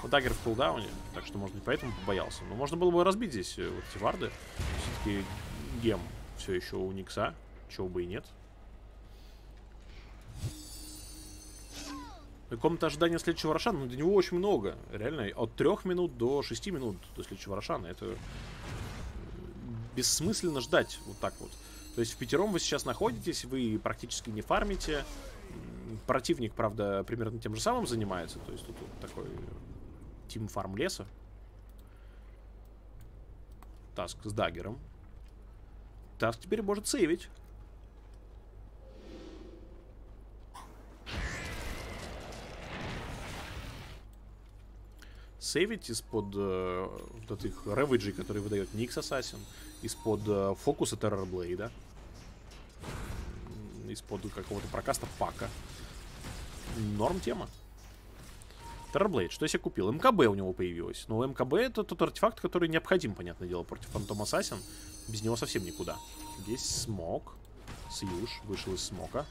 По даггер в кулдауне, так что, может быть, поэтому побоялся. Но можно было бы разбить здесь вот эти варды. Все-таки гем все еще у Никса, чего бы и нет. Комната ожидания следующего Рошана, но до него очень много. Реально, от трёх минут до шести минут до следующего Рошана. Это бессмысленно ждать вот так вот. То есть в пятером вы сейчас находитесь, вы практически не фармите. Противник, правда, примерно тем же самым занимается. То есть тут вот такой тим фарм леса. Таск с даггером. Таск теперь может сейвить. Сейвить из-под э, вот этих ревиджей, которые выдает Никс Ассасин, из-под э, фокуса Террорблейда, из-под какого-то прокаста пака. Норм тема. Террорблейд, что я себе купил? МКБ у него появилось. Но МКБ это тот артефакт, который необходим, понятное дело, против Фантом Ассасин. Без него совсем никуда. Здесь Смог. Сьюж вышел из Смока.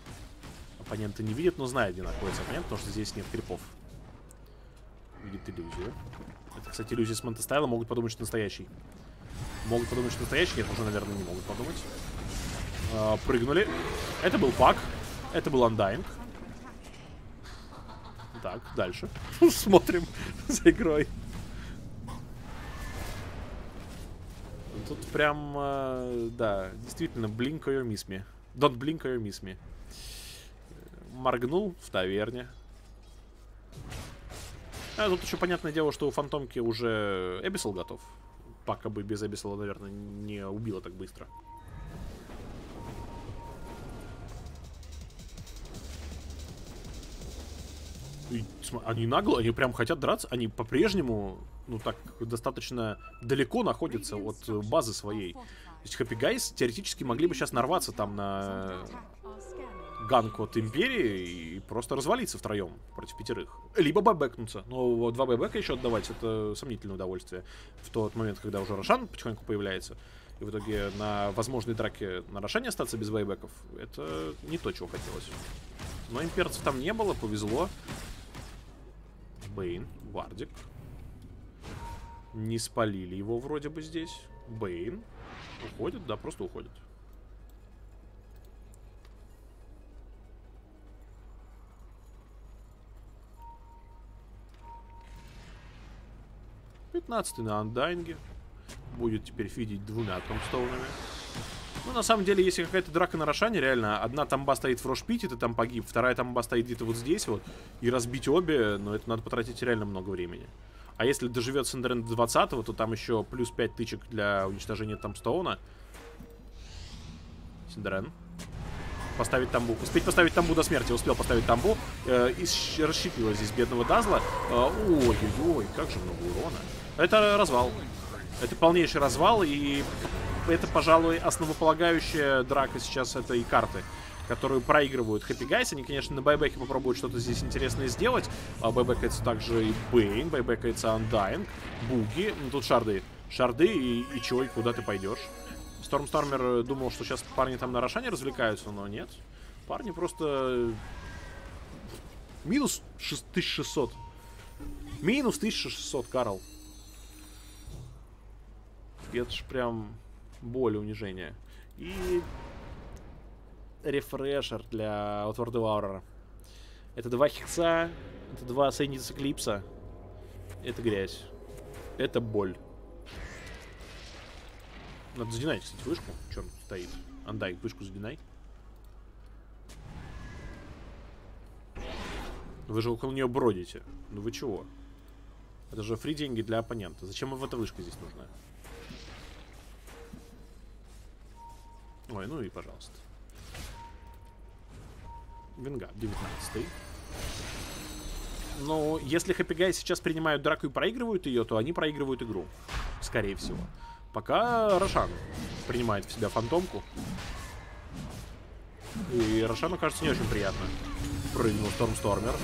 Оппонента не видит, но знает, где находится оппонент, потому что здесь нет крипов. Видит иллюзию. Это, кстати, иллюзия с Монтестайла. Могут подумать, что настоящий. Могут подумать, что настоящий. Нет, уже, наверное, не могут подумать. А, прыгнули. Это был пак. Это был Undying. Так, дальше. Смотрим за игрой. Тут прям, да, действительно, blink or miss me. Don't blink or miss me. Моргнул в таверне. А тут еще понятное дело, что у Фантомки уже Эбисел готов. Пока бы без Эбисела, наверное, не убила так быстро. И, они нагло, они прям хотят драться. Они по-прежнему, ну так, достаточно далеко находятся от базы своей. То есть Happy Guys теоретически могли бы сейчас нарваться там на... ганг от Империи и просто развалиться втроем против пятерых. Либо бэбэкнуться. Но два бэбэка еще отдавать — это сомнительное удовольствие. В тот момент, когда уже Рошан потихоньку появляется. И в итоге на возможной драке на Рошане остаться без бэбэков — это не то, чего хотелось. Но имперцев там не было, повезло. Бэйн, вардик. Не спалили его вроде бы здесь. Бэйн. Уходит, да, просто уходит. пятнадцатый на андайнге. Будет теперь фидить двумя томстоунами. Ну, на самом деле, если какая-то драка на Рошане, реально, одна тамба стоит в Рошпите, ты там погиб, вторая тамба стоит где-то вот здесь вот, и разбить обе, но это надо потратить реально много времени. А если доживет Сендерен до двадцатого, то там еще плюс пять тычек для уничтожения тамстоуна. Сендерен. Поставить тамбу. Успеть поставить тамбу до смерти. Успел поставить тамбу. Э, и расщепило здесь бедного Дазла. Ой-ой-ой, как же много урона. Это развал. Это полнейший развал, и это, пожалуй, основополагающая драка сейчас этой карты, которую проигрывают Хэппи Гайс. Они, конечно, на байбеке попробуют что-то здесь интересное сделать. Байбекается также и Бэйн, байбекается Андайнг, Буги. Ну, тут шарды. Шарды, и, и чё, и куда ты пойдешь? Стормстормер думал, что сейчас парни там на Рошане развлекаются, но нет. Парни просто... Минус тысяча шестьсот. Минус тысяча шестьсот, Карл. Это ж прям боль и унижение. И рефрешер для Outward Devourer. Это два хикса, это два Сенница Клипса. Это грязь. Это боль. Надо задинать, кстати, вышку. Черт, стоит. Андайк, вышку задинай. Вы же около нее бродите. Ну вы чего? Это же фри деньги для оппонента. Зачем вам эта вышка здесь нужна? Ой, ну и пожалуйста. Венга, девятнадцатый. Но если Хэппи Гай сейчас принимают драку и проигрывают ее, то они проигрывают игру. Скорее всего. Пока Рошан принимает в себя фантомку. И Рошану, кажется, не очень приятно. Прыгнул Стормстормер.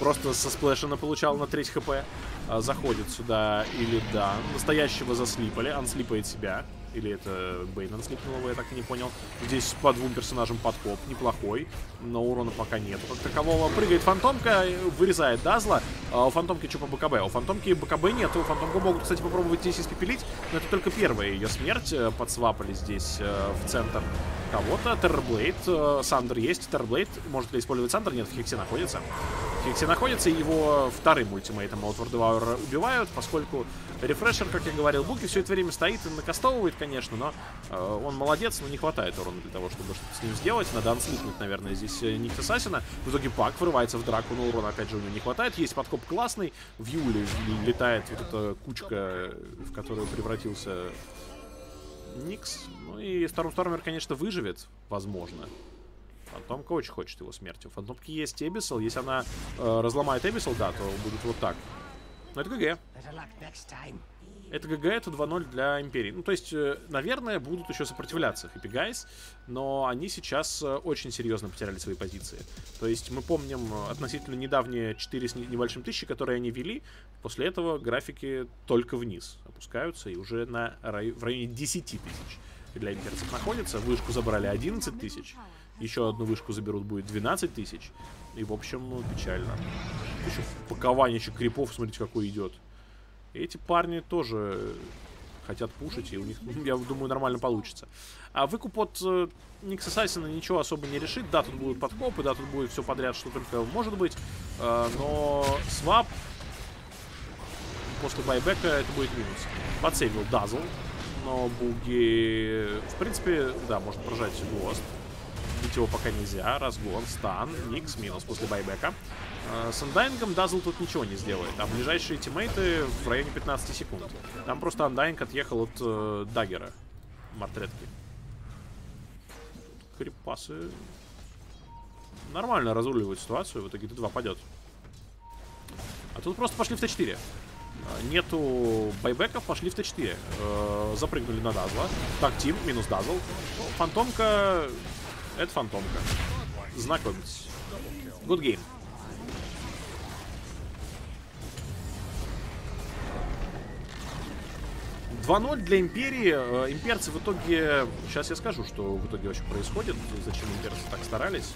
Просто со сплэшена получал на треть хп. Заходит сюда или да. Настоящего заслипали. Анслипает себя. Или это Бэйн слепнуло, я так и не понял. Здесь по двум персонажам подкоп. Неплохой, но урона пока нет. Как такового. Прыгает фантомка, вырезает Дазла. А у фантомки что по БКБ? У фантомки БКБ нет. У фантомку могут, кстати, попробовать здесь испепелить. Но это только первая ее смерть. Подсвапали здесь э, в центр кого-то. Террорблейд. Э, Сандер есть. Террорблейд. Может ли использовать Сандер? Нет, в Хиксе находится. В Хиксе находится, и его вторым ультимейтом Outward Devourer убивают, поскольку рефрешер, как я говорил, Буки все это время стоит и накастовывает, конечно, но э, он молодец, но не хватает урона для того, чтобы что-то с ним сделать. Надо анслипнуть, наверное, здесь Никс Ассасина. В итоге Пак врывается в драку, но урона, опять же, у него не хватает. Есть подкоп классный. В Юле летает вот эта кучка, в которую превратился Никс. Ну и Стормстормер, конечно, выживет, возможно. Фантомка очень хочет его смерти. У Фантомки есть Эбисел. Если она э, разломает Эбисел, да, то будет вот так. Но это ГГ. Это ГГ, это два ноль для Империи. Ну, то есть, наверное, будут еще сопротивляться Хэппи Гайс, но они сейчас очень серьезно потеряли свои позиции. То есть, мы помним относительно недавние четыре с небольшим тысячи, которые они вели. После этого графики только вниз опускаются и уже на рай... в районе десяти тысяч для имперцев находится. Вышку забрали одиннадцать тысяч. Еще одну вышку заберут, будет двенадцать тысяч. И, в общем, ну, печально. Еще пакованничек крипов, смотрите, какой идет. Эти парни тоже хотят пушить, и у них, я думаю, нормально получится. А выкуп от э, Никса Сасина ничего особо не решит. Да, тут будут подкопы, да, тут будет все подряд, что только может быть. Э, но свап после байбека это будет минус. Подсейвил Дазл, но Буги, в принципе, да, может прожать Гост. Бить его пока нельзя. Разгон, стан, Никс, минус после байбека. С андайнгом Дазл тут ничего не сделает. А ближайшие тиммейты в районе пятнадцати секунд. Там просто андайнг отъехал от э, даггера. Мартретки. Крипасы нормально разруливают ситуацию. В итоге Т два падет. А тут просто пошли в Т четыре. Нету байбеков, пошли в Т четыре. Э, запрыгнули на Дазла. Так, тим, минус Дазл. Фантомка... Это фантомка. Знакомьтесь. Good game. два ноль для Империи. Имперцы в итоге... Сейчас я скажу, что в итоге вообще происходит. Зачем имперцы так старались.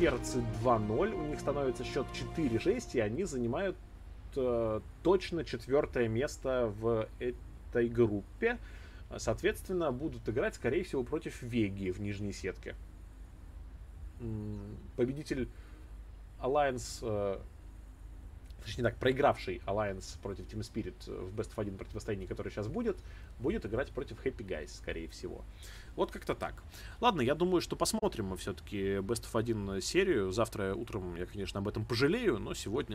Имперцы два ноль. У них становится счет четыре шесть. И они занимают точно четвертое место в этой группе. Соответственно, будут играть, скорее всего, против Веги в нижней сетке. Победитель Alliance, точнее так, проигравший Alliance против Team Spirit в бест оф один противостоянии, которое сейчас будет, будет играть против Happy Guys, скорее всего. Вот как-то так. Ладно, я думаю, что посмотрим мы все-таки бест оф один серию. Завтра утром я, конечно, об этом пожалею, но сегодня